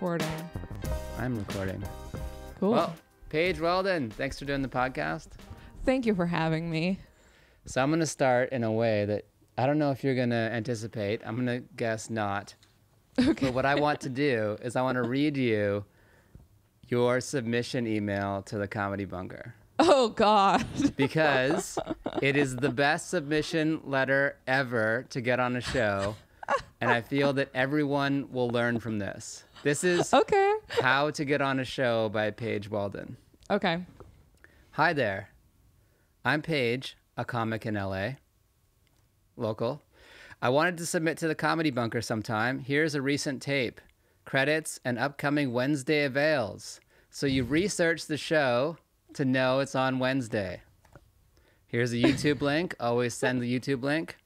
recording? I'm recording. Cool. Well, Paige Weldon, thanks for doing the podcast. Thank you for having me. So I'm going to start in a way that I don't know if you're going to anticipate. I'm going to guess not. Okay. But what I want to do is I want to read you your submission email to the Comedy Bunker. Oh, God. Because it is the best submission letter ever to get on a show. And I feel that everyone will learn from this. This is okay. How to Get on a Show by Paige Weldon. Okay. Hi there. I'm Paige, a comic in LA, local. I wanted to submit to the Comedy Bunker sometime. Here's a recent tape, credits, and upcoming Wednesday avails. So you research the show to know it's on Wednesday. Here's a YouTube link. Always send the YouTube link.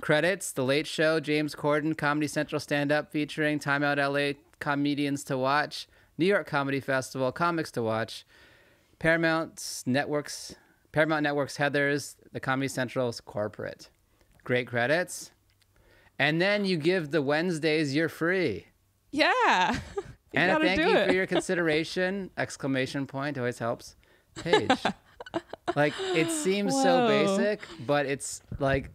Credits: The Late Show, James Corden, Comedy Central stand-up featuring Time Out LA, Comedians to Watch, New York Comedy Festival, Comics to Watch, Paramount Networks, Heathers, the Comedy Central's Corporate. Great credits. And then you give the Wednesdays you're free. Yeah. And thank you for your consideration! ! Always helps. Paige. Like, it seems so basic, but it's like,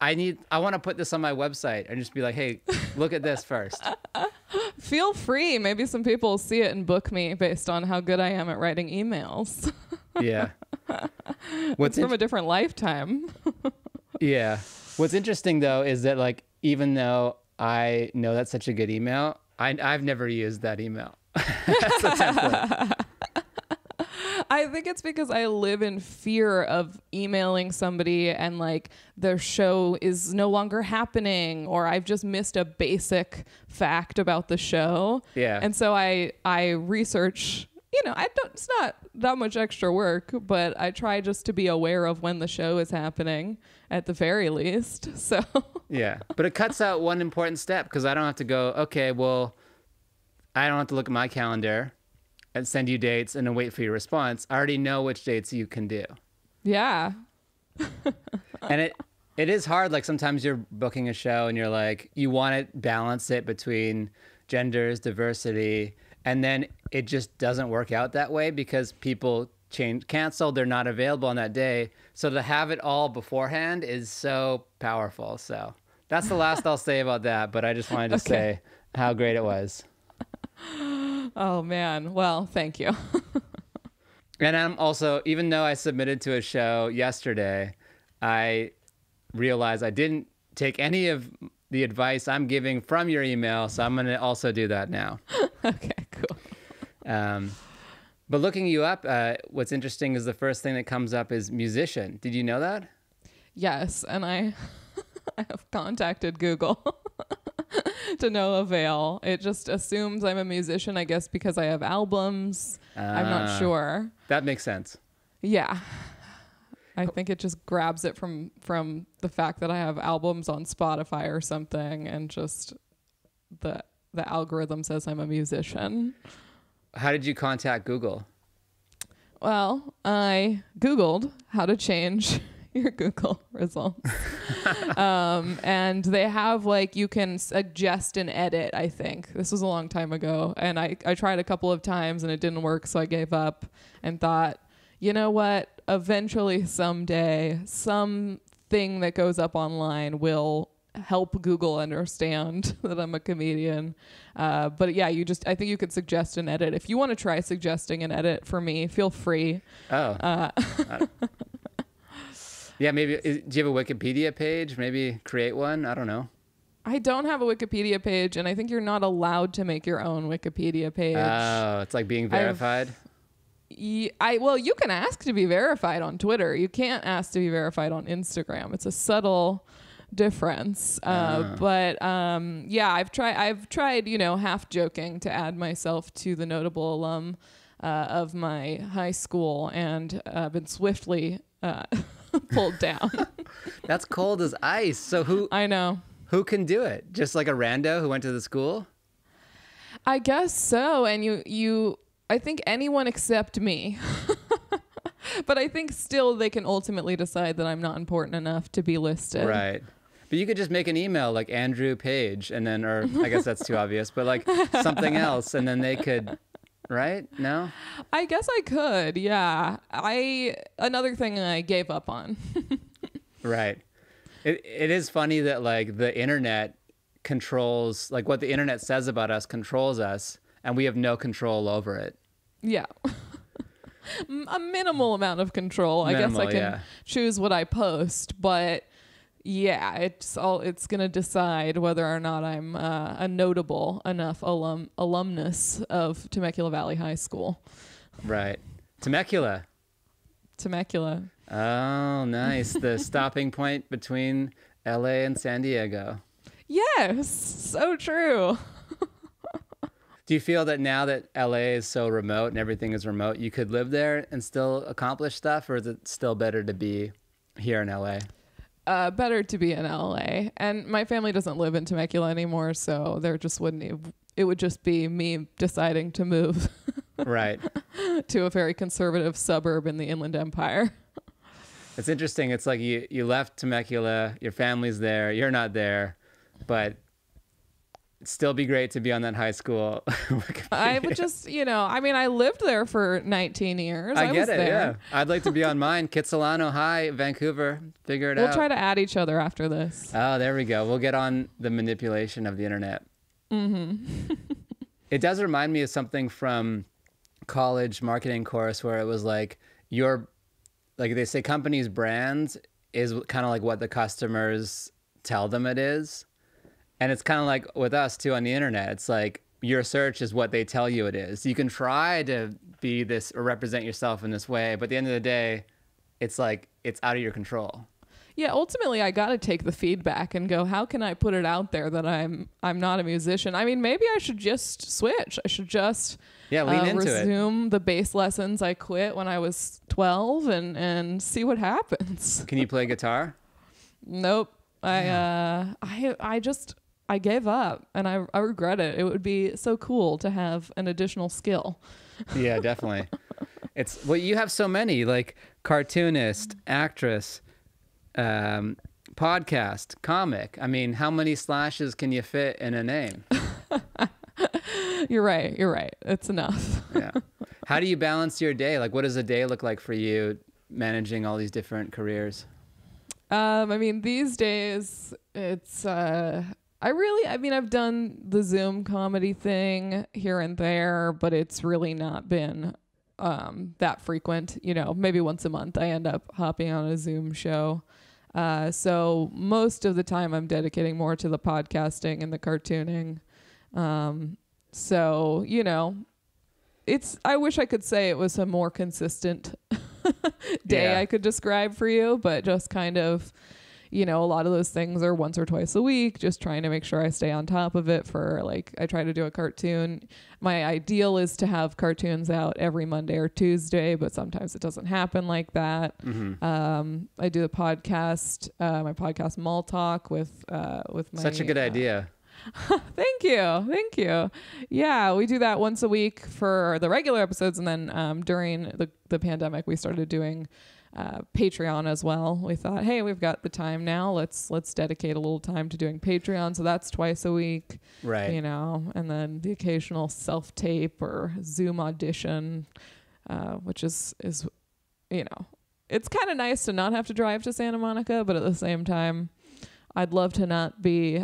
I want to put this on my website and just be like, hey, look at this first. Feel free. Maybe some people will see it and book me based on how good I am at writing emails. Yeah. What's from a different lifetime. Yeah. What's interesting, though, is that, like, even though I know that's such a good email, I've never used that email. That's a template. I think it's because I live in fear of emailing somebody and, like, their show is no longer happening, or I've just missed a basic fact about the show. Yeah. And so I research, you know, it's not that much extra work, but I try just to be aware of when the show is happening at the very least. So yeah, but it cuts out one important step, because I don't have to go, okay, well, I don't have to look at my calendar and send you dates and then wait for your response. I already know which dates you can do. Yeah. And it is hard. Like, sometimes you're booking a show and you're like, you want to balance it between genders, diversity, and then it just doesn't work out that way because people change, cancel, they're not available on that day. So to have it all beforehand is so powerful. So that's the last I'll say about that, but I just wanted to say how great it was. Oh, man. Well, thank you. And I'm also, even though I submitted to a show yesterday, I realized I didn't take any of the advice I'm giving from your email. So I'm going to also do that now. Okay, cool. But looking you up, what's interesting is the first thing that comes up is musician. Did you know that? Yes. And I have contacted Google. To no avail. It just assumes I'm a musician, I guess, because I have albums. I'm not sure. That makes sense. Yeah. I think it just grabs it from the fact that I have albums on Spotify or something, and just the algorithm says I'm a musician. How did you contact Google? Well, I Googled how to change your Google results. And they have, like, you can suggest an edit, I think. This was a long time ago. And I tried a couple of times and it didn't work. So I gave up and thought, you know what? Eventually, someday, something that goes up online will help Google understand that I'm a comedian. But yeah, I think you could suggest an edit. If you want to try suggesting an edit for me, feel free. Oh. Yeah, maybe. Do you have a Wikipedia page? Maybe create one? I don't know. I don't have a Wikipedia page, and I think you're not allowed to make your own Wikipedia page. Oh, it's like being verified? Well, you can ask to be verified on Twitter. You can't ask to be verified on Instagram. It's a subtle difference. But yeah, I've tried, you know, half joking to add myself to the notable alum of my high school, and been swiftly pulled down. That's cold as ice. So who can do it? Just like a rando who went to the school? I guess so. And I think anyone except me. But I think still they can ultimately decide that I'm not important enough to be listed. Right. But you could just make an email like Andrew Page, and then, or I guess that's too obvious, but like something else, and then they could, right? No? I guess I could, yeah. Another thing I gave up on. Right. It is funny that like the internet controls, like what the internet says about us controls us, and we have no control over it. Yeah. A minimal amount of control. I guess I can choose what I post, but yeah, it's going to decide whether or not I'm a notable enough alumnus of Temecula Valley High School. Right. Temecula. Oh, nice. The stopping point between LA and San Diego. Yes, so true. Do you feel that now that LA is so remote and everything is remote, you could live there and still accomplish stuff, or is it still better to be here in LA? Better to be in LA. And my family doesn't live in Temecula anymore, so there just wouldn't, it would just be me deciding to move right to a very conservative suburb in the Inland Empire. It's interesting. It's like you left Temecula, your family's there, you're not there, but it'd still be great to be on that high school. I would just, I mean, I lived there for 19 years. I get it. There. Yeah. I'd like to be on mine. Kitsilano High, Vancouver. Figure it out. We'll try to add each other after this. Oh, there we go. We'll get on the manipulation of the internet. Mm-hmm. It does remind me of something from college marketing course where it was like, they say companies' brand is kind of like what the customers tell them it is. And it's kind of like with us too on the internet. It's like your search is what they tell you it is. You can try to be this or represent yourself in this way, but at the end of the day, it's like it's out of your control. Yeah, ultimately I got to take the feedback and go, how can I put it out there that I'm not a musician? I mean, maybe I should just switch. I should just lean into resume the bass lessons I quit when I was 12 and see what happens. Can you play guitar? Nope. I gave up, and I regret it. It would be so cool to have an additional skill. Yeah, definitely. Well, you have so many, like cartoonist, actress, podcast, comic. I mean, how many slashes can you fit in a name? You're right. It's enough. Yeah. How do you balance your day? Like, what does a day look like for you managing all these different careers? I mean, these days it's, I've done the Zoom comedy thing here and there, but it's really not been that frequent. Maybe once a month I end up hopping on a Zoom show. So most of the time I'm dedicating more to the podcasting and the cartooning. I wish I could say it was a more consistent day I could describe for you, but just kind of, a lot of those things are once or twice a week, just trying to make sure I stay on top of it for like, I try to do a cartoon. My ideal is to have cartoons out every Monday or Tuesday, but sometimes it doesn't happen like that. Mm-hmm. I do a podcast, my podcast Mall Talk with my... Such a good idea. Thank you. Yeah, we do that once a week for the regular episodes. And then during the pandemic, we started doing Patreon as well. We thought, hey, we've got the time now. Let's dedicate a little time to doing Patreon. So that's twice a week, right? And then the occasional self-tape or Zoom audition, which is, it's kind of nice to not have to drive to Santa Monica, but at the same time, I'd love to not be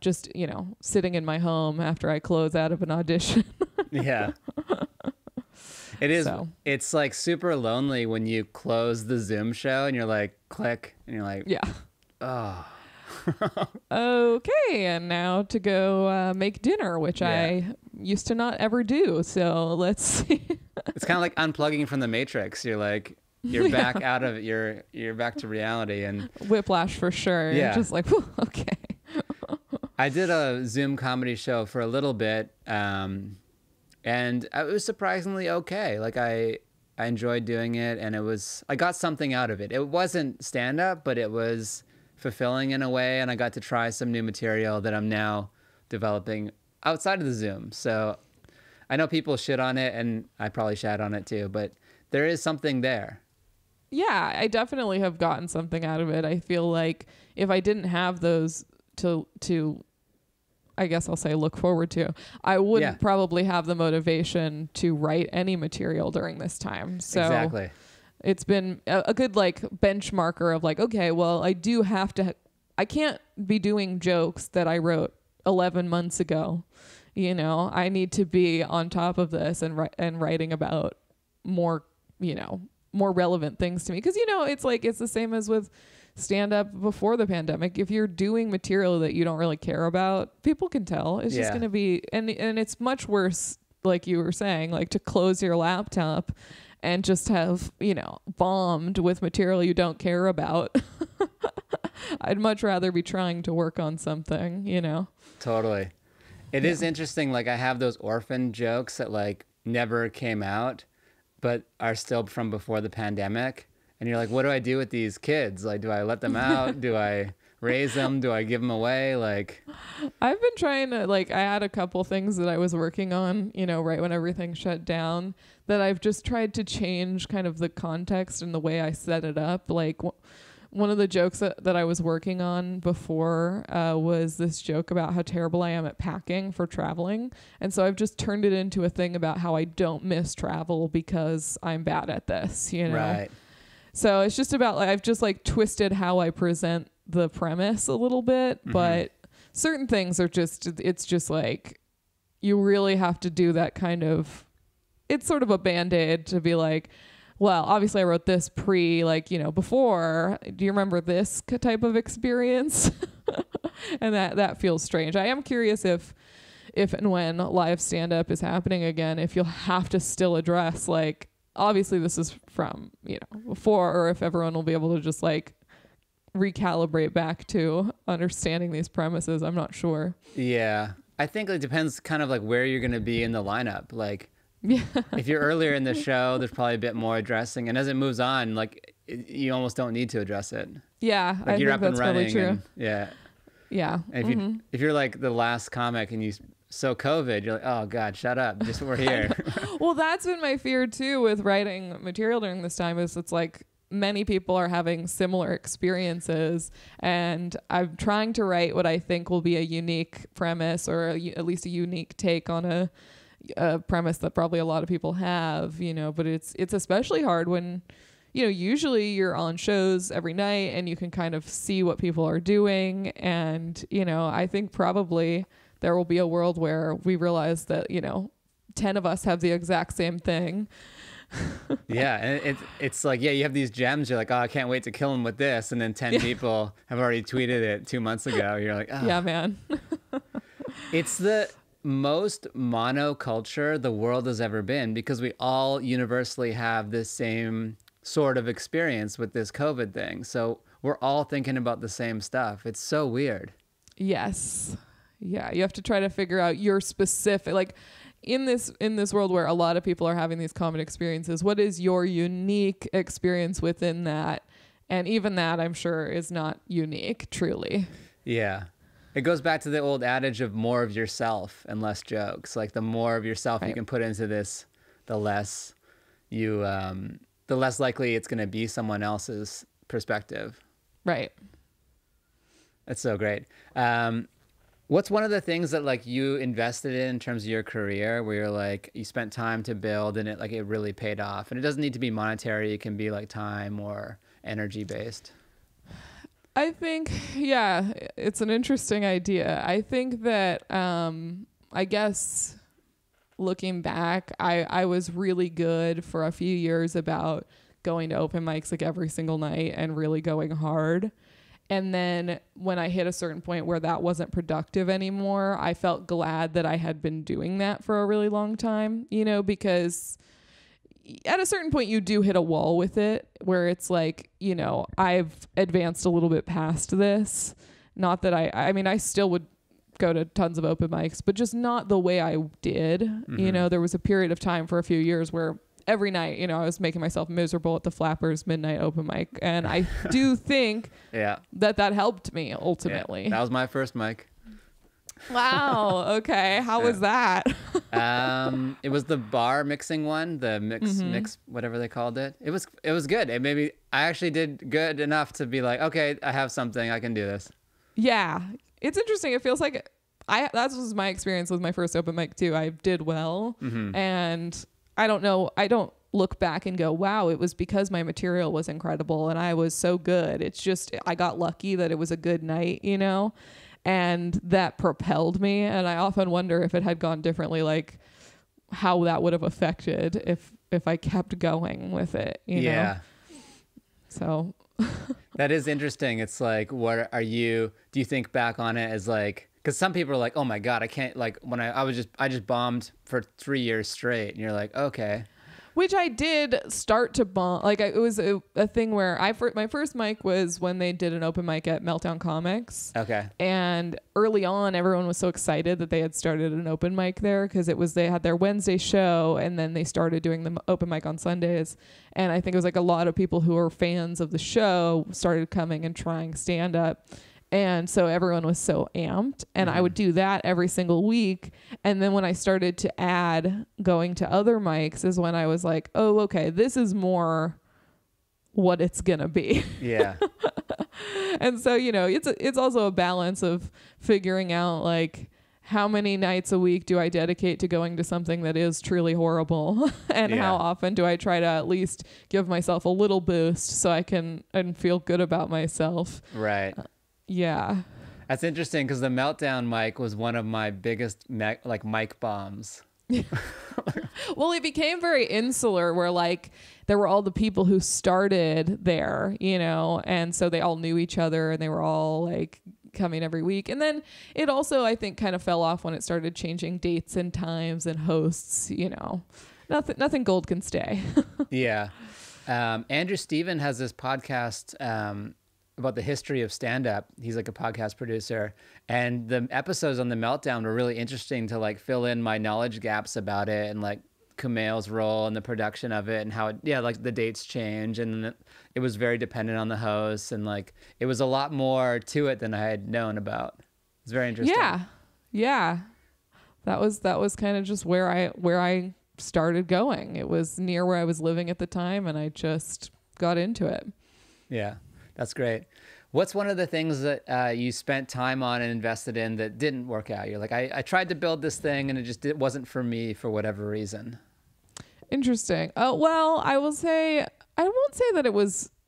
just sitting in my home after I close out of an audition. Yeah. It is. So. It's like super lonely when you close the Zoom show and you're like, click, and you're like, yeah. Oh. Okay. And now to go make dinner, which I used to not ever do. So let's see. It's kind of like unplugging from the Matrix. You're like, you're back out of it. You're back to reality. And whiplash for sure. Yeah. You're just like, whew, okay. I did a Zoom comedy show for a little bit. And it was surprisingly okay. Like I enjoyed doing it, and I got something out of it. It wasn't stand up, but it was fulfilling in a way. And I got to try some new material that I'm now developing outside of the Zoom. So I know people shit on it, and I probably shat on it too, but there is something there. yeah, I definitely have gotten something out of it. I feel like if I didn't have those to I guess I'll say look forward to, I wouldn't probably have the motivation to write any material during this time. So exactly. It's been a good like benchmarker of like, okay, well, I do have to, I can't be doing jokes that I wrote 11 months ago. You know, I need to be on top of this and writing about more, you know, more relevant things to me. 'Cause, you know, it's like, it's the same as with stand up before the pandemic. If you're doing material that you don't really care about, people can tell. It's just going to be, and it's much worse, like you were saying, like to close your laptop and just have, you know, bombed with material you don't care about. I'd much rather be trying to work on something, you know? Totally. It is interesting. Like I have those orphan jokes that like never came out, but are still from before the pandemic. And you're like, what do I do with these kids? Like, do I let them out? Do I raise them? Do I give them away? Like, I've been trying to, like, I had a couple things that I was working on, you know, right when everything shut down, that I've just tried to change kind of the context and the way I set it up. Like one of the jokes that I was working on before was this joke about how terrible I am at packing for traveling. And so I've just turned it into a thing about how I don't miss travel because I'm bad at this, you know? Right. So it's just about, like, I've just like twisted how I present the premise a little bit, but certain things are just, it's just like, you really have to do that kind of, it's sort of a band-aid to be like, well, obviously I wrote this pre, like, you know, before, do you remember this type of experience? And that feels strange. I am curious if and when live stand-up is happening again, if you'll have to still address, like, obviously this is from, you know, before, or if everyone will be able to just like recalibrate back to understanding these premises. I'm not sure. Yeah. I think it depends kind of like where you're going to be in the lineup. Like if you're earlier in the show, there's probably a bit more addressing, and as it moves on, like you almost don't need to address it. Yeah. Like you're up and running. Probably true. And, yeah. Yeah. And if you're like the last comic and you, so COVID, you're like, oh God, shut up. Just we're here. Well, that's been my fear too with writing material during this time, is it's like many people are having similar experiences, and I'm trying to write what I think will be a unique premise, or at least a unique take on a premise that probably a lot of people have, you know, but it's especially hard when, you know, usually you're on shows every night and you can kind of see what people are doing. And, you know, I think probably there will be a world where we realize that, you know, 10 of us have the exact same thing. Yeah. And it's like, yeah, you have these gems. You're like, oh, I can't wait to kill him with this. And then 10 people have already tweeted it 2 months ago. You're like, oh. Yeah, man. It's the most monoculture the world has ever been, because we all universally have the same sort of experience with this COVID thing. So we're all thinking about the same stuff. It's so weird. Yes. Yeah, you have to try to figure out your specific, like in this world where a lot of people are having these common experiences, what is your unique experience within that? And even that, I'm sure, is not unique, truly. Yeah. It goes back to the old adage of more of yourself and less jokes. Like the more of yourself you can put into this, the less likely it's going to be someone else's perspective. Right. That's so great. What's one of the things that like you invested in terms of your career where you're like, you spent time to build and it like, it really paid off? And it doesn't need to be monetary. It can be like time or energy based. I think, yeah, it's an interesting idea. I think that, I guess looking back, I was really good for a few years about going to open mics like every single night and really going hard. And then when I hit a certain point where that wasn't productive anymore, I felt glad that I had been doing that for a really long time, you know, because at a certain point you do hit a wall with it where it's like, you know, I've advanced a little bit past this. Not that I mean, I still would go to tons of open mics, but just not the way I did. You know, there was a period of time for a few years where every night, you know, I was making myself miserable at the Flappers midnight open mic. And I do think that helped me ultimately. Yeah, that was my first mic. Wow. Okay. How was that? It was the bar mixing one, the mix, whatever they called it. It was good. It made me, I actually did good enough to be like, okay, I have something, I can do this. Yeah. It's interesting. It feels like that was my experience with my first open mic too. I did well. And I don't know. I don't look back and go, wow, it was because my material was incredible and I was so good. It's just, I got lucky that it was a good night, you know? And that propelled me. And I often wonder if it had gone differently, like how that would have affected if I kept going with it, you know? So that is interesting. It's like, what are you, do you think back on it as like, because some people are like, oh my God, I can't, like when I just bombed for 3 years straight. And you're like, okay. Which I did start to bomb. Like it was a thing where my first mic was when they did an open mic at Meltdown Comics. Okay. And early on, everyone was so excited that they had started an open mic there because they had their Wednesday show and then they started doing the open mic on Sundays. And I think it was like a lot of people who are fans of the show started coming and trying stand up. And so everyone was so amped and I would do that every single week. And then when I started to add going to other mics is when I was like, oh, okay, this is more what it's going to be. Yeah. And so, you know, it's also a balance of figuring out like, how many nights a week do I dedicate to going to something that is truly horrible? And how often do I try to at least give myself a little boost so I can and feel good about myself? Right. Yeah. That's interesting because the Meltdown mic was one of my biggest mic bombs. Well, it became very insular where like there were all the people who started there, you know, and so they all knew each other and they were all like coming every week. And then it also, I think, kind of fell off when it started changing dates and times and hosts, you know. Nothing gold can stay. Yeah. Andrew Stephen has this podcast about the history of stand-up. He's like a podcast producer, and the episodes on the Meltdown were really interesting to like fill in my knowledge gaps about it, and like Kumail's role and the production of it and how it, like the dates change, and it was very dependent on the host, and like it was a lot more to it than I had known about. It's very interesting. Yeah. That was kind of just where I started going. It was near where I was living at the time, and I just got into it. Yeah. That's great. What's one of the things that you spent time on and invested in that didn't work out? You're like, I tried to build this thing and it wasn't for me for whatever reason. Interesting. Well, I will say, I won't say that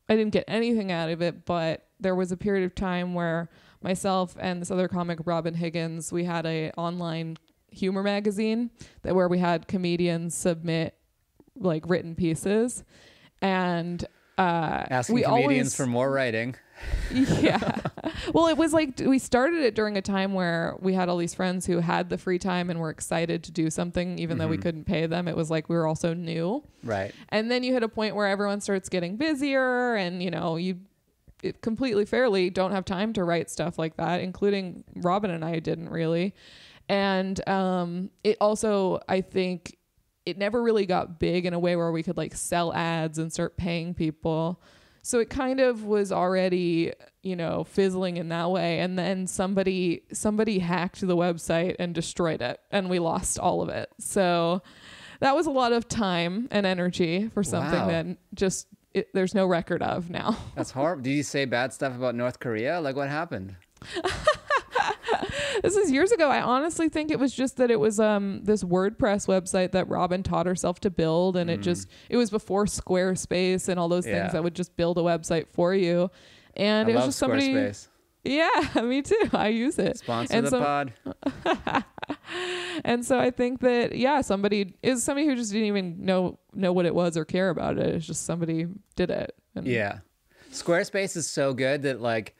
I didn't get anything out of it, but there was a period of time where myself and this other comic, Robin Higgins, we had an online humor magazine where we had comedians submit like written pieces, and asking comedians for more writing. Yeah. Well, it was like we started it during a time where we had all these friends who had the free time and were excited to do something, even though we couldn't pay them. It was like we were also new. Right. And then you hit a point where everyone starts getting busier and, you know, you completely fairly don't have time to write stuff like that, including Robin and I didn't really. And it also, I think, it never really got big in a way where we could like sell ads and start paying people. So it kind of was already, you know, fizzling in that way. And then somebody hacked the website and destroyed it, and we lost all of it. So that was a lot of time and energy for something that just, there's no record of now. That's horrible. Did you say bad stuff about North Korea? Like what happened? This is years ago. I honestly think it was just that it was this WordPress website that Robin taught herself to build, and it was before Squarespace and all those things that would just build a website for you. And it was just somebody. Squarespace. Yeah, me too. I use it. Sponsor the pod. And so I think that somebody who just didn't even know what it was or care about it. It's just somebody did it. And yeah, Squarespace is so good that like,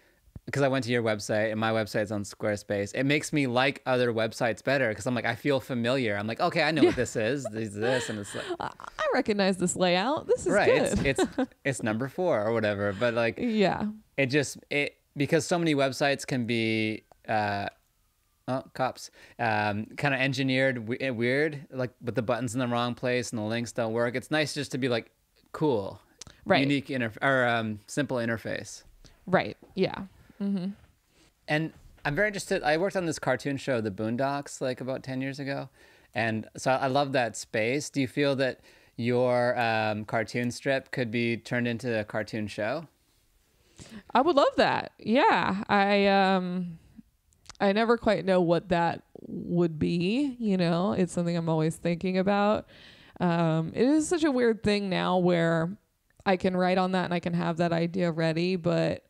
because I went to your website and my website's on Squarespace. It makes me like other websites better because I'm like, I feel familiar. I'm like, okay, I know what this is. This is this. And it's like, I recognize this layout. This is good. It's number 4 or whatever. But like, because so many websites can be, kind of engineered weird, like with the buttons in the wrong place and the links don't work. It's nice just to be like, cool, unique simple interface. Right. Yeah. Mm-hmm. And I'm very interested. I worked on this cartoon show, The Boondocks, like about 10 years ago. And so I love that space. Do you feel that your cartoon strip could be turned into a cartoon show? I would love that. Yeah. I never quite know what that would be. You know, it's something I'm always thinking about. It is such a weird thing now where I can write on that and I can have that idea ready. But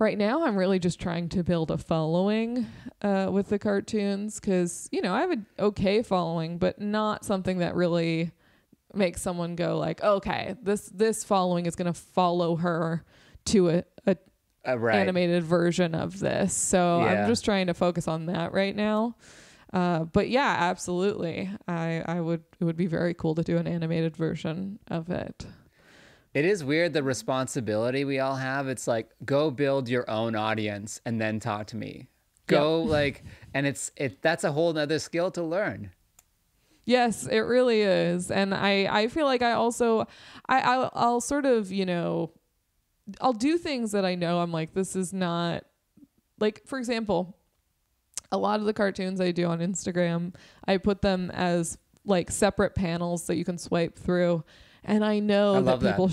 right now I'm really just trying to build a following, with the cartoons. 'Cause you know, I have an okay following, but not something that really makes someone go like, okay, this following is going to follow her to a animated version of this. So yeah. I'm just trying to focus on that right now. But yeah, absolutely. It would be very cool to do an animated version of it. It is weird, the responsibility we all have. It's like, go build your own audience and then talk to me. Go like, and that's a whole nother skill to learn. Yes, it really is. And I feel like I also, I'll sort of, you know, I'll do things that I know I'm like, this is not, like, for example, a lot of the cartoons I do on Instagram, I put them as like separate panels that you can swipe through. And I know that people,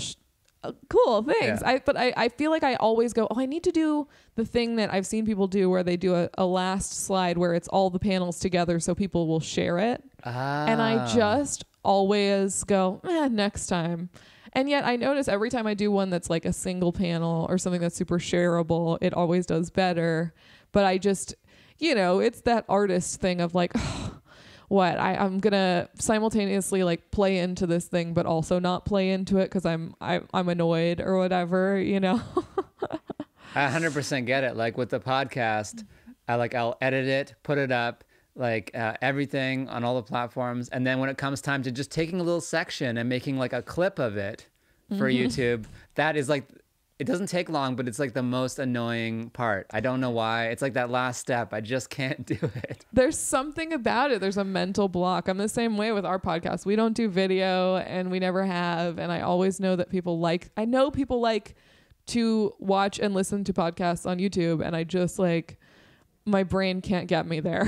cool, thanks. Yeah. But I feel like I always go, oh, I need to do the thing that I've seen people do where they do a last slide where it's all the panels together so people will share it. Ah. And I just always go, next time. And yet I notice every time I do one that's like a single panel or something that's super shareable, it always does better. But I just, you know, it's that artist thing of like, oh, what I'm going to simultaneously like play into this thing, but also not play into it. 'Cause I'm annoyed or whatever, you know. I 100% get it. Like with the podcast, I'll edit it, put it up, everything on all the platforms. And then when it comes time to just taking a little section and making like a clip of it for YouTube, that is like, it doesn't take long, but it's like the most annoying part. I don't know why. It's like that last step. I just can't do it. There's something about it. There's a mental block. I'm the same way with our podcast. We don't do video and we never have. And I always know that I know people like to watch and listen to podcasts on YouTube. And I just like, my brain can't get me there.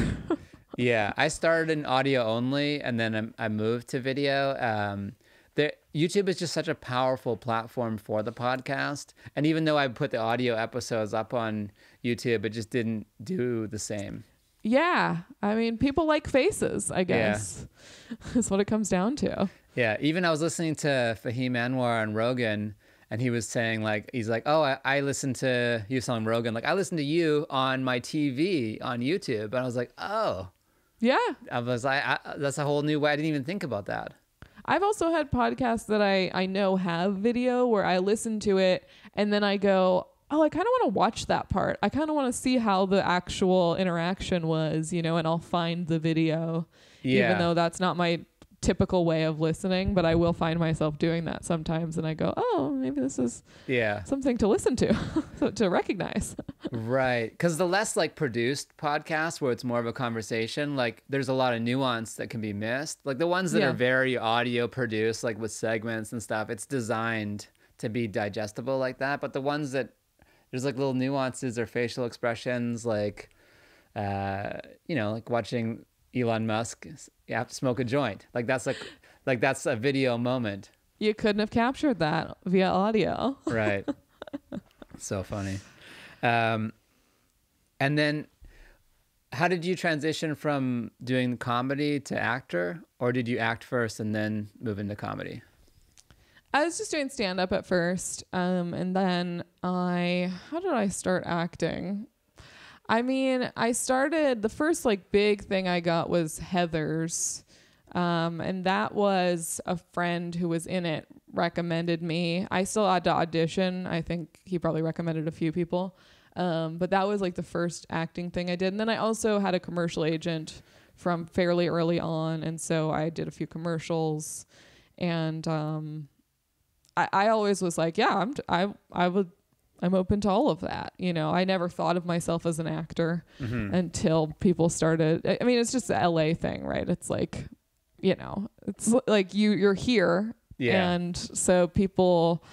Yeah, I started in audio only, and then I moved to video. YouTube is just such a powerful platform for the podcast. And even though I put the audio episodes up on YouTube, it just didn't do the same. Yeah, I mean, people like faces, I guess. Yeah. Is what it comes down to. Yeah, even I was listening to Fahim Anwar on Rogan, and he was saying like, he's like, oh, I listened to you on Rogan. Like, I listened to you on my TV on YouTube. And I was like, oh. Yeah. I was like, that's a whole new way. I didn't even think about that. I've also had podcasts that I know have video where I listen to it and then I go, oh, I kind of want to watch that part. I kind of want to see how the actual interaction was, you know, and I'll find the video. Yeah. Even though that's not my typical way of listening, but I will find myself doing that sometimes. And I go, oh, maybe this is something to listen to, to recognize. Right. Because the less like produced podcasts where it's more of a conversation, like there's a lot of nuance that can be missed. Like the ones that are very audio produced, like with segments and stuff, it's designed to be digestible like that. But the ones that there's like little nuances or facial expressions, like, you know, like watching Elon Musk, you have to smoke a joint. Like that's like, that's a video moment. You couldn't have captured that via audio. Right. So funny. And then how did you transition from doing comedy to actor, or did you act first and then move into comedy? I was just doing stand up at first. And then how did I start acting? I mean, I started, the first like big thing I got was Heathers. And that was a friend who was in it recommended me. I still had to audition. I think he probably recommended a few people. But that was like the first acting thing I did. And then I also had a commercial agent from fairly early on. And so I did a few commercials, and I always was like, yeah, I'm open to all of that. You know, I never thought of myself as an actor until people started. I mean, it's just the LA thing, right? It's like, you know, it's like you're here. Yeah. And so people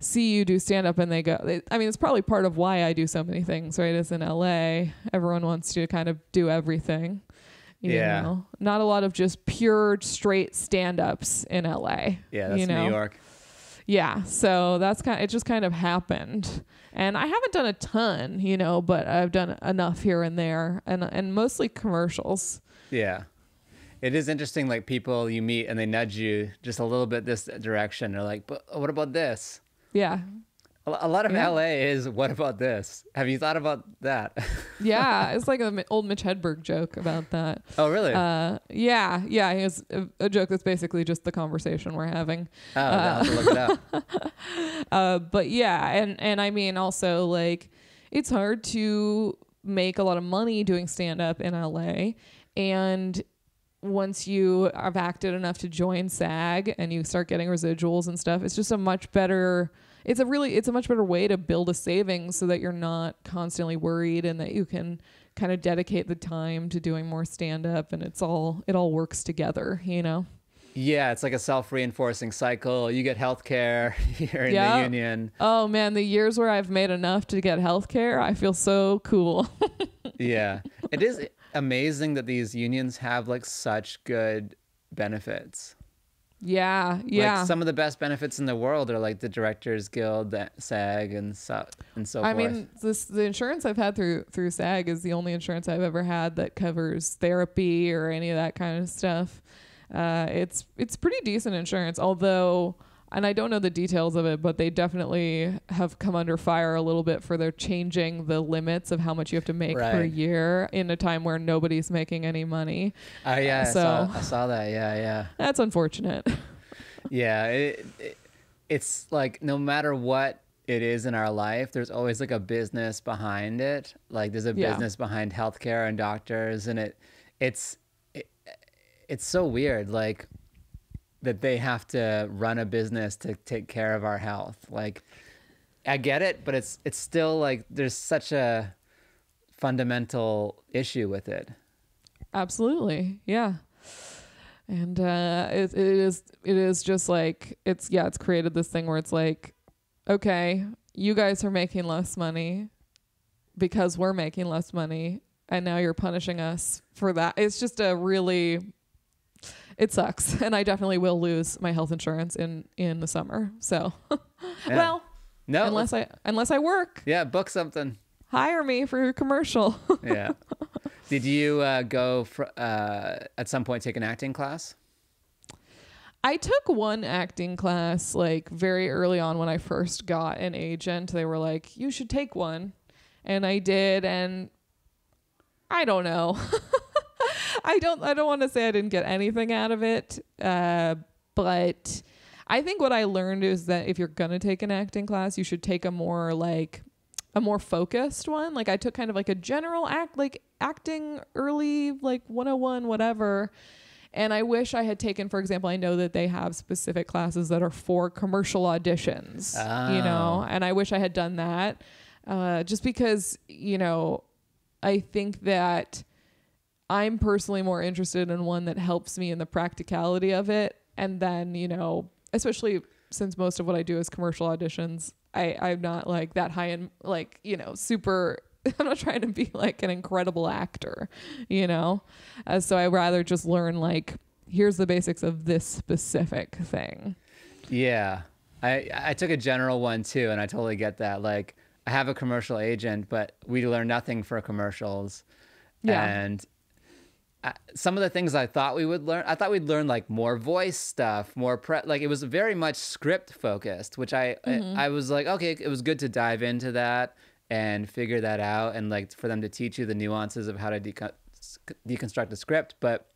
see you do stand-up and they go, I mean, it's probably part of why I do so many things, right? Is in LA, everyone wants to kind of do everything. You know? Not a lot of just pure straight stand-ups in LA. Yeah, that's New York. Yeah, so that's kind of, it just kind of happened. And I haven't done a ton, you know, but I've done enough here and there, and mostly commercials. Yeah. It is interesting, like people you meet and they nudge you just a little bit this direction. They're like, but what about this? Yeah. A lot of LA is, what about this? Have you thought about that? Yeah, it's like an old Mitch Hedberg joke about that. Oh, really? Yeah, it was a joke that's basically just the conversation we're having. Oh, I'll have to look it up. But yeah, and I mean, also, like, it's hard to make a lot of money doing stand-up in LA, and once you have acted enough to join SAG and you start getting residuals and stuff, it's just a much better, it's a much better way to build a savings so that you're not constantly worried and that you can kind of dedicate the time to doing more stand up, and it all works together, you know? Yeah. It's like a self-reinforcing cycle. You get healthcare, you're in the union. Oh man. The years where I've made enough to get healthcare, I feel so cool. Yeah, it is amazing that these unions have like such good benefits. Yeah. Like some of the best benefits in the world are like the Directors Guild, SAG, and so forth. I mean, the insurance I've had through SAG is the only insurance I've ever had that covers therapy or any of that kind of stuff. It's pretty decent insurance, although, and I don't know the details of it, but they definitely have come under fire a little bit for their changing the limits of how much you have to make per year in a time where nobody's making any money. Oh, yeah. So I saw that. Yeah. That's unfortunate. Yeah. It's like, no matter what it is in our life, there's always like a business behind it. Like there's a business behind healthcare and doctors, and it's so weird. Like, that they have to run a business to take care of our health. Like, I get it, but it's still like there's such a fundamental issue with it. Absolutely. Yeah. And it is just like, it's created this thing where it's like, okay, you guys are making less money because we're making less money, and now you're punishing us for that. It's just a really, it sucks, and I definitely will lose my health insurance in the summer. So, well, no, unless I work. Yeah, book something. Hire me for your commercial. Yeah. Did you go at some point take an acting class? I took one acting class like very early on when I first got an agent. They were like, "You should take one," and I did, and I don't know. I don't want to say I didn't get anything out of it, but I think what I learned is that if you're going to take an acting class, you should take a more focused one. Like I took kind of like a general acting early, like 101, whatever. And I wish I had taken, for example, I know that they have specific classes that are for commercial auditions, you know, and I wish I had done that, just because, you know, I think that I'm personally more interested in one that helps me in the practicality of it. And then, you know, especially since most of what I do is commercial auditions, I'm not like that high end, like, you know, super, I'm not trying to be like an incredible actor, you know? So I rather just learn like, here's the basics of this specific thing. Yeah. I took a general one too, and I totally get that. Like I have a commercial agent, but we learn nothing for commercials. Yeah. And some of the things I thought we would learn, I thought we'd learn like more voice stuff, more prep. Like it was very much script focused, which I was like, okay, it was good to dive into that and figure that out. And like for them to teach you the nuances of how to deconstruct a script. But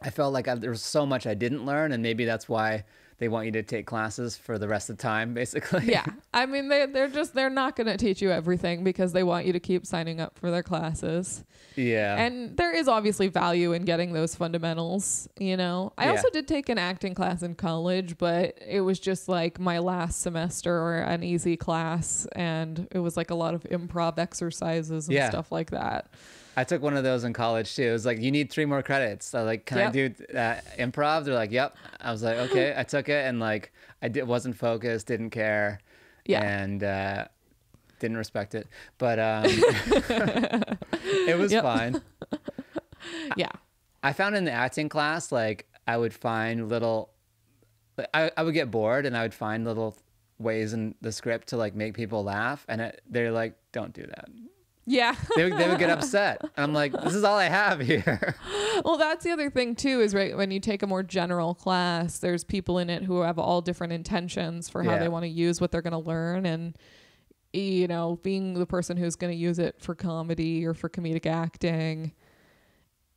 I felt like there was so much I didn't learn. And maybe that's why they want you to take classes for the rest of the time, basically. Yeah. I mean, they're not going to teach you everything because they want you to keep signing up for their classes. Yeah. And there is obviously value in getting those fundamentals, you know. I also did take an acting class in college, but it was just like my last semester or an easy class. And it was like a lot of improv exercises and stuff like that. I took one of those in college too. It was like, you need 3 more credits. So like, can I do improv? They're like, yep. I was like, okay, I took it. And like, I wasn't focused, didn't care. Yeah. And didn't respect it, but it was fine. Yeah. I found in the acting class, like I would find little, I would get bored and I would find little ways in the script to like make people laugh. And they're like, don't do that. Yeah. They would get upset. And I'm like, this is all I have here. Well, that's the other thing too, is right when you take a more general class, there's people in it who have all different intentions for how they want to use what they're going to learn. And, you know, being the person who's going to use it for comedy or for comedic acting,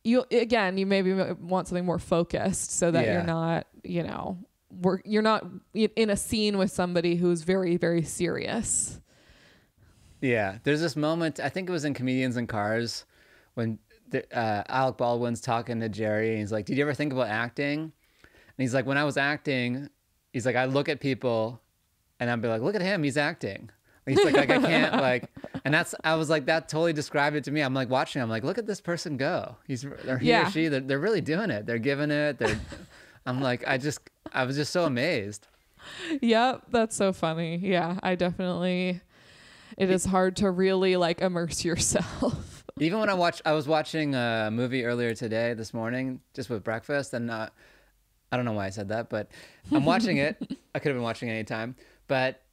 you, again, you maybe want something more focused so that you're not, you know, you're not in a scene with somebody who's very, very serious. Yeah, there's this moment, I think it was in Comedians in Cars, when Alec Baldwin's talking to Jerry and he's like, did you ever think about acting? And he's like, when I was acting, he's like, I look at people and I'd be like, look at him, he's acting. And he's like, I can't, like, and that's, I was like, that totally described it to me. I'm like watching, I'm like, look at this person go. He or she, they're really doing it. They're giving it. I'm like, I was just so amazed. Yep, that's so funny. Yeah, I definitely... It is hard to really like immerse yourself. Even when I was watching a movie earlier today, this morning, just with breakfast, and I don't know why I said that, but I'm watching it. I could have been watching it any time, but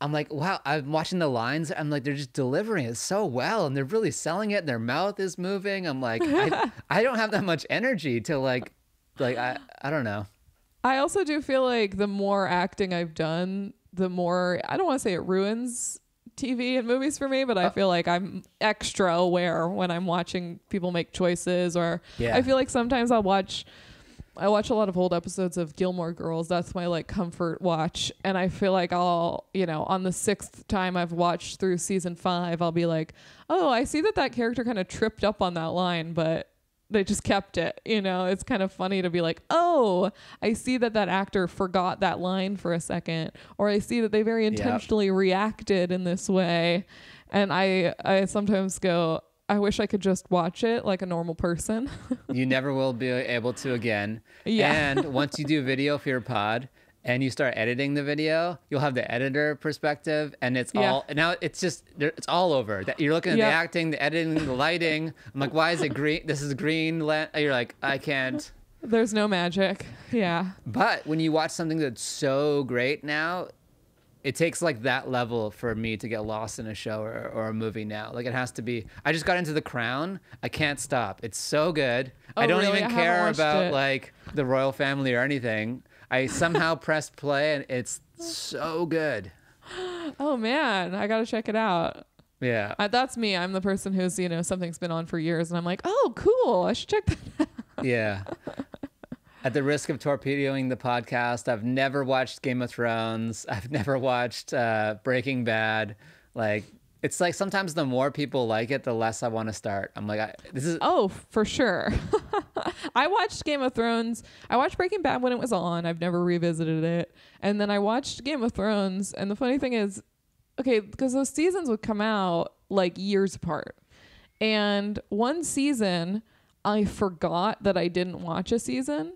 I'm like, wow, I'm watching the lines. I'm like, they're just delivering it so well, and they're really selling it. And their mouth is moving. I'm like, I don't have that much energy to like I don't know. I also do feel like the more acting I've done, the more, I don't want to say it ruins TV and movies for me, but I feel like I'm extra aware when I'm watching people make choices, or I feel like sometimes I watch a lot of old episodes of Gilmore Girls. That's my like comfort watch, and I feel like I'll, you know, on the 6th time I've watched through season 5, I'll be like, oh, I see that character kind of tripped up on that line, but they just kept it, you know. It's kind of funny to be like, oh, I see that actor forgot that line for a second, or I see that they very intentionally reacted in this way. And I sometimes go, I wish I could just watch it like a normal person. You never will be able to again. Yeah. And once you do video for your pod and you start editing the video, you'll have the editor perspective, and it's all, now it's just, it's all over. You're looking at the acting, the editing, the lighting. I'm like, why is it green? This is green. You're like, I can't. There's no magic. Yeah. But when you watch something that's so great now, it takes like that level for me to get lost in a show or a movie now. Like it has to be, I just got into The Crown. I can't stop. It's so good. Oh, I don't really? Even I care about like the royal family or anything. I somehow pressed play and it's so good. Oh man, I gotta check it out. Yeah, that's me. I'm the person who's, you know, something's been on for years and I'm like, oh cool, I should check that out. Yeah. At the risk of torpedoing the podcast, I've never watched Game of Thrones. I've never watched Breaking Bad. Like it's like sometimes the more people like it, the less I want to start. I'm like, this is... Oh, for sure. I watched Game of Thrones. I watched Breaking Bad when it was on. I've never revisited it. And then I watched Game of Thrones. And the funny thing is, okay, because those seasons would come out like years apart. And one season, I forgot that I didn't watch a season.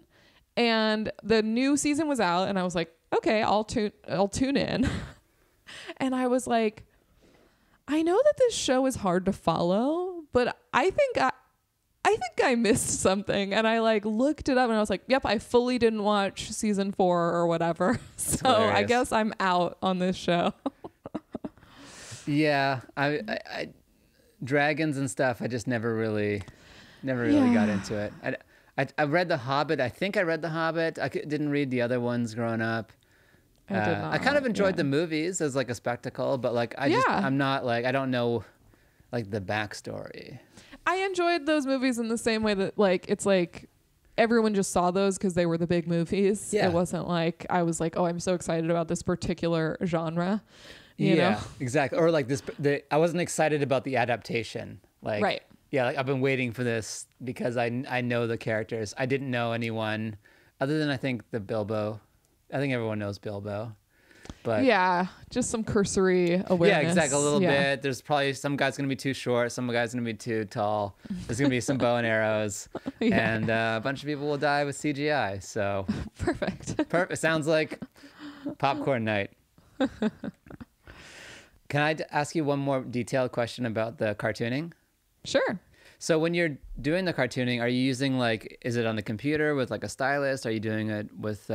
And the new season was out. And I was like, okay, I'll tune in. And I was like... I know that this show is hard to follow, but I think I missed something. And I like looked it up and I was like, yep, I fully didn't watch season 4 or whatever. So hilarious. I guess I'm out on this show. Yeah. I dragons and stuff. I just never really got into it. I read The Hobbit. I think I read The Hobbit. I didn't read the other ones growing up. I kind of enjoyed the movies as like a spectacle, but like I'm not like, I don't know like the backstory. I enjoyed those movies in the same way that like, it's like everyone just saw those because they were the big movies. Yeah. It wasn't like, I was like, oh, I'm so excited about this particular genre. You know? Exactly. Or like I wasn't excited about the adaptation. Like, right. Yeah. Like I've been waiting for this because I know the characters. I didn't know anyone other than I think the Bilbo. I think everyone knows Bilbo, but yeah, just some cursory awareness. Yeah, exactly. A little bit. There's probably some guy's going to be too short. Some guy's going to be too tall. There's going to be some bow and arrows and a bunch of people will die with CGI. So perfect. Sounds like popcorn night. Can I ask you one more detailed question about the cartooning? Sure. So when you're doing the cartooning, are you using like, is it on the computer with like a stylus? Are you doing it with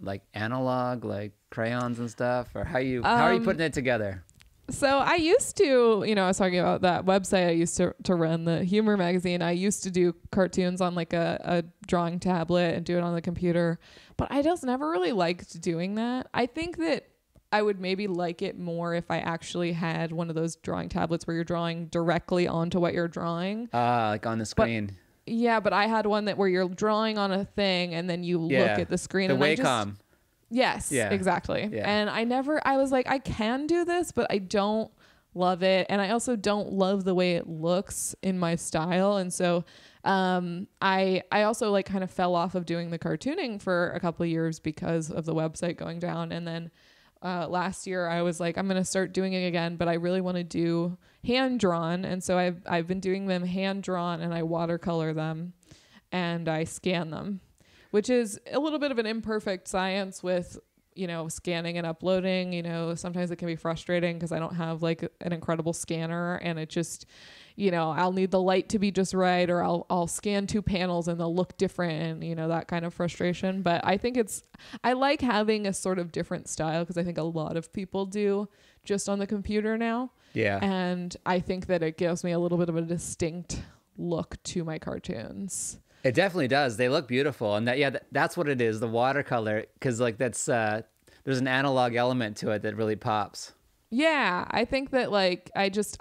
like analog, like crayons and stuff? Or how are you putting it together? So I used to, you know, I was talking about that website. I used to run the humor magazine. I used to do cartoons on like a drawing tablet and do it on the computer, but I just never really liked doing that. I think that I would maybe like it more if I actually had one of those drawing tablets where you're drawing directly onto what you're drawing. Like on the screen. But, yeah, but I had one that where you're drawing on a thing and then you look at the screen. The Wacom. Yes, yeah. Exactly. Yeah. And I was like, I can do this, but I don't love it. And I also don't love the way it looks in my style. And so I also like kind of fell off of doing the cartooning for a couple of years because of the website going down. And then last year I was like, I'm going to start doing it again, but I really want to do hand drawn. And so I've been doing them hand drawn, and I watercolor them and I scan them, which is a little bit of an imperfect science with, you know, scanning and uploading. You know, sometimes it can be frustrating because I don't have like an incredible scanner, and it just, you know, I'll need the light to be just right, or I'll scan two panels and they'll look different, and you know, that kind of frustration. But I think I like having a sort of different style, because I think a lot of people do just on the computer now. Yeah. And I think that it gives me a little bit of a distinct look to my cartoons. It definitely does. They look beautiful. And that, yeah, that's what it is. The watercolor. 'Cause like that's, there's an analog element to it that really pops. Yeah. I think that like, I just,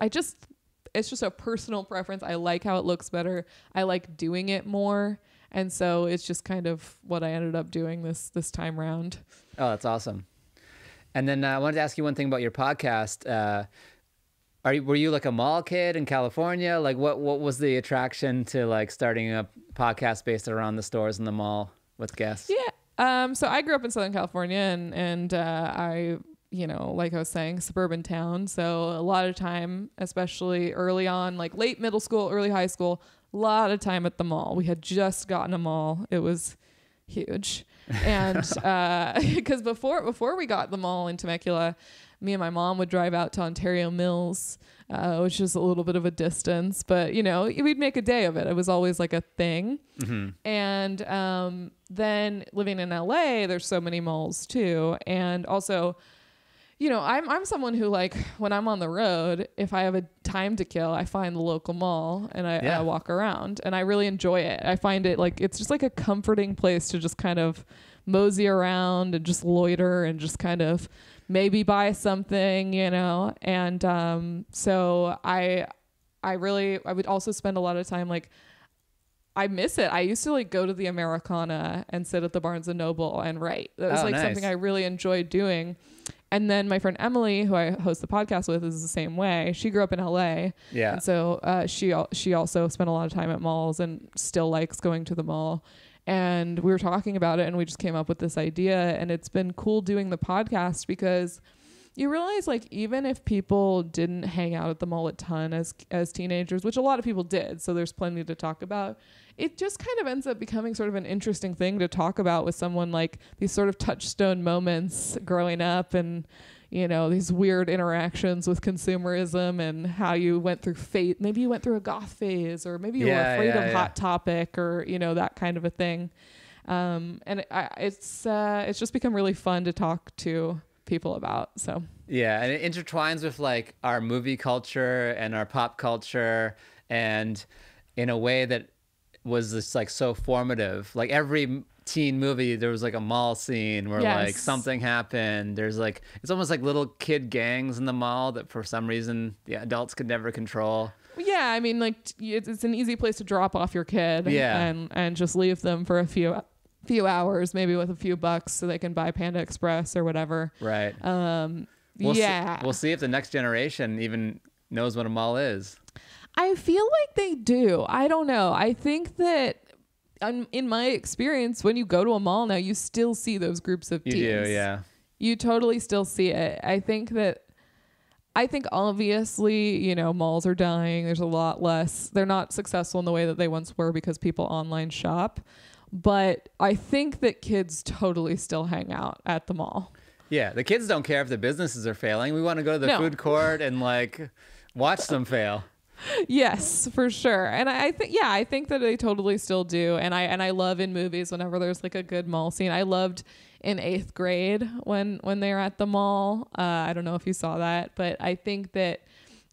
it's just a personal preference. I like how it looks better. I like doing it more. And so it's just kind of what I ended up doing this time round. Oh, that's awesome. And then I wanted to ask you one thing about your podcast. Were you like a mall kid in California? Like what was the attraction to like starting a podcast based around the stores in the mall with guests? Yeah. So I grew up in Southern California, and I, you know, like I was saying, suburban town. So a lot of time, especially early on, like late middle school, early high school, a lot of time at the mall. We had just gotten a mall. It was huge. And, 'cause before we got the mall in Temecula, me and my mom would drive out to Ontario Mills, which is a little bit of a distance, but you know, we'd make a day of it. It was always like a thing. Mm-hmm. And then living in LA, there's so many malls too. And also, you know, I'm someone who, like, when I'm on the road, if I have a time to kill, I find the local mall and I walk around, and I really enjoy it. I find it like, it's just like a comforting place to just kind of mosey around and just loiter and just kind of maybe buy something, you know? And, so I would also spend a lot of time, like, I miss it. I used to like go to the Americana and sit at the Barnes and Noble and write. That was something I really enjoyed doing. And then my friend Emily, who I host the podcast with, is the same way. She grew up in LA. Yeah. And so, she also spent a lot of time at malls and still likes going to the mall. And we were talking about it, and we just came up with this idea, and it's been cool doing the podcast because you realize, like, even if people didn't hang out at the mall a ton as teenagers, which a lot of people did, so there's plenty to talk about, it just kind of ends up becoming sort of an interesting thing to talk about with someone, like these sort of touchstone moments growing up, and you know, these weird interactions with consumerism and how you went through phase. Maybe you went through a goth phase, or maybe you were afraid of Hot Topic, or, you know, that kind of a thing. It's just become really fun to talk to people about. So, yeah. And it intertwines with like our movie culture and our pop culture, and in a way that was just like so formative. Like every teen movie, there was like a mall scene where like something happened. There's like, it's almost like little kid gangs in the mall that for some reason the adults could never control. Yeah, I mean, like it's an easy place to drop off your kid and just leave them for a few hours, maybe with a few bucks, so they can buy Panda Express or whatever. Right. We'll see if the next generation even knows what a mall is. I feel like they do. I don't know. I think that in my experience, when you go to a mall now, you still see those groups of teens. You do, yeah. You totally still see it. I think obviously, you know, malls are dying. There's a lot less. They're not successful in the way that they once were because people online shop. But I think that kids totally still hang out at the mall. Yeah, the kids don't care if the businesses are failing. We want to go to the food court and like watch them fail. Yes, for sure. And I think, yeah, I think that they totally still do. And I love in movies whenever there's like a good mall scene. I loved in 8th grade when they were at the mall. I don't know if you saw that, but I think that,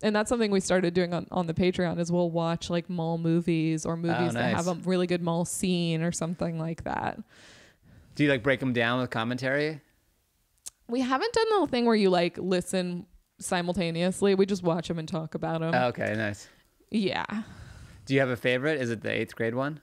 and that's something we started doing on the Patreon is we'll watch like mall movies or movies that have a really good mall scene or something like that. Do you like break them down with commentary? We haven't done the thing where you like listen simultaneously. We just watch them and talk about them. Oh, okay, nice. Yeah. Do you have a favorite? Is it the 8th grade one?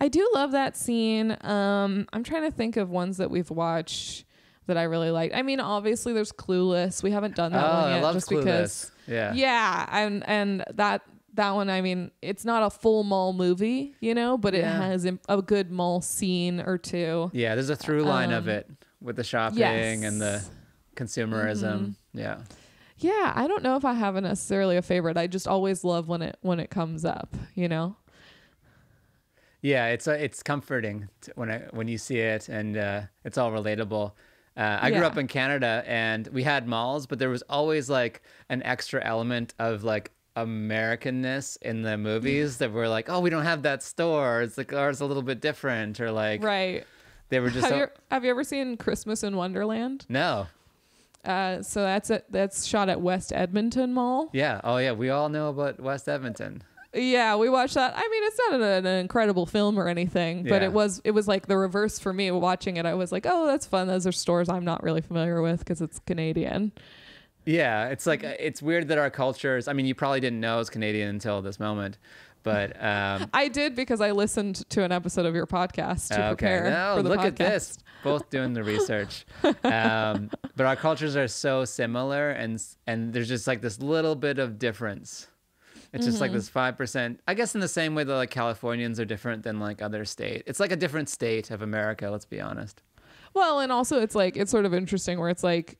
I do love that scene. I'm trying to think of ones that we've watched that I really liked. I mean, obviously there's Clueless. We haven't done that one yet. I love just Clueless. Because, yeah. Yeah, and that one, I mean, it's not a full mall movie, you know, but it has a good mall scene or two. Yeah, there's a through line of it with the shopping and the consumerism. Mm-hmm. Yeah. Yeah, I don't know if I have necessarily a favorite. I just always love when it comes up, you know. Yeah, it's comforting when you see it, and it's all relatable. I grew up in Canada, and we had malls, but there was always like an extra element of like Americanness in the movies that were like, oh, we don't have that store. It's like ours a little bit different, or like right. They were just. Have you ever seen Christmas in Wonderland? No. So that's shot at West Edmonton Mall. Yeah. Oh yeah. We all know about West Edmonton. Yeah, we watched that. I mean, it's not an incredible film or anything, but it was like the reverse for me watching it. I was like, oh, that's fun. Those are stores I'm not really familiar with because it's Canadian. Yeah, it's like it's weird that our cultures. I mean, you probably didn't know it was Canadian until this moment, but I did because I listened to an episode of your podcast to prepare for the podcast. Look at this, both doing the research. But our cultures are so similar, and there's just like this little bit of difference. It's just like this 5%, I guess, in the same way that like Californians are different than like other state. It's like a different state of America. Let's be honest. Well, and also it's like, it's sort of interesting where it's like,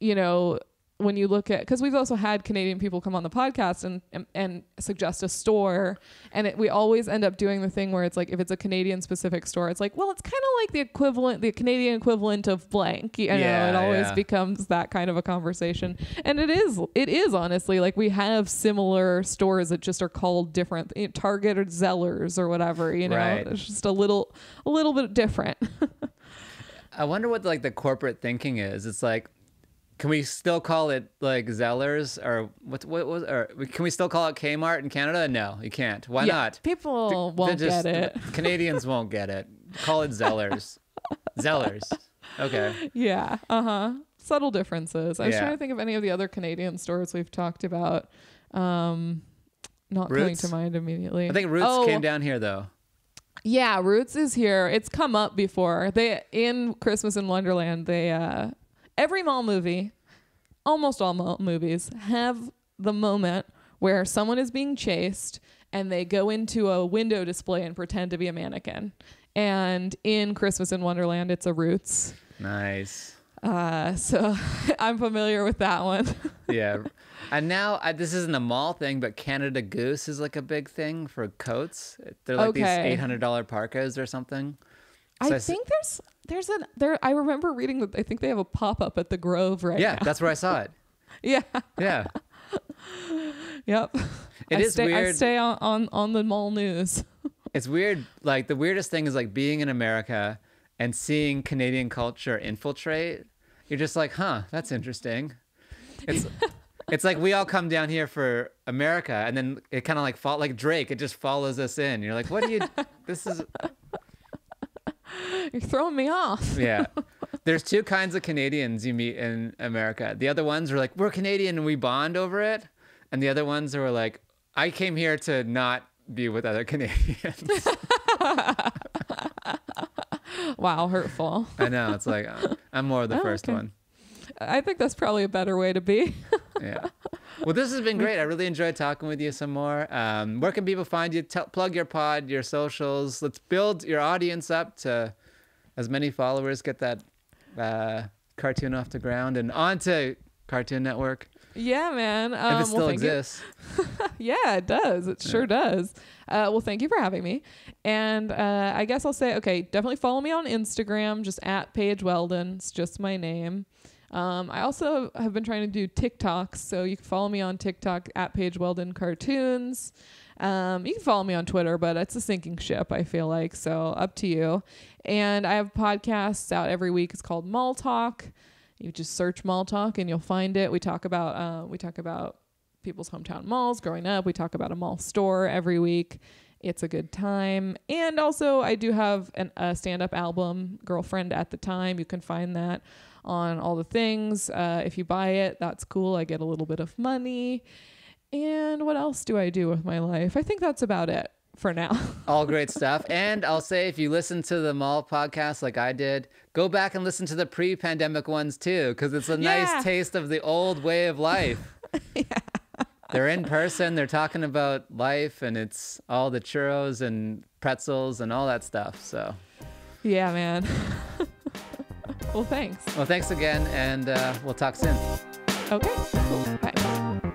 you know, when you look at, cause we've also had Canadian people come on the podcast and suggest a store. And we always end up doing the thing where it's like, if it's a Canadian specific store, it's like, well, it's kind of like the Canadian equivalent of blank, you know, it always becomes that kind of a conversation. And it is honestly like we have similar stores that just are called different, Target or Zellers or whatever, you know, it's just a little bit different. I wonder what like the corporate thinking is. It's like, can we still call it like Zellers or or can we still call it Kmart in Canada? No, you can't. Why not? People won't get it. Canadians won't get it. Call it Zellers. Zellers. Okay. Yeah. Uh-huh. Subtle differences. I was trying to think of any of the other Canadian stores we've talked about. Not Roots? Coming to mind immediately. I think Roots came down here though. Yeah. Roots is here. It's come up before. In Christmas in Wonderland, they, every mall movie, almost all mall movies, have the moment where someone is being chased and they go into a window display and pretend to be a mannequin. And in Christmas in Wonderland, it's a Roots. Nice. So I'm familiar with that one. Yeah. And now this isn't a mall thing, but Canada Goose is like a big thing for coats. They're like these $800 parkas or something. So I think there's I remember reading that I think they have a pop-up at the Grove now. That's where I saw it. Yeah. Yeah. Yep. It is weird. I stay on the mall news. It's weird. Like the weirdest thing is like being in America and seeing Canadian culture infiltrate. You're just like, huh, that's interesting. It's like we all come down here for America, and then it kind of like like Drake. It just follows us in. You're like, what do you? This is. You're throwing me off. Yeah. There's two kinds of Canadians you meet in America. The other ones are like, we're Canadian and we bond over it. And the other ones are like, I came here to not be with other Canadians. Wow, hurtful. I know. It's like, I'm more of the first one. I think that's probably a better way to be. Yeah. Well, this has been great. I really enjoyed talking with you some more. Where can people find you? Plug your pod, your socials. Let's build your audience up to as many followers. Get that cartoon off the ground and onto Cartoon Network. Yeah, man. If it still exists. Yeah, it does. It sure does. Well, thank you for having me. And I guess I'll say, okay, definitely follow me on Instagram, just at Paige Weldon. It's just my name. I also have been trying to do TikToks, so you can follow me on TikTok at Paige Weldon Cartoons. You can follow me on Twitter, but it's a sinking ship, I feel like, so up to you. And I have podcasts out every week. It's called Mall Talk. You just search Mall Talk and you'll find it. We talk about people's hometown malls growing up. We talk about a mall store every week. It's a good time. And also I do have a stand-up album, Girlfriend at the Time. You can find that on all the things. If you buy it, that's cool. I get a little bit of money. And what else do I do with my life? I think that's about it for now. All great stuff. And I'll say, if you listen to the Mall podcast like I did, go back and listen to the pre-pandemic ones too, because it's a nice taste of the old way of life. They're in person, they're talking about life, and it's all the churros and pretzels and all that stuff. So yeah, man. Well, thanks again, and we'll talk soon. Okay, cool. Bye.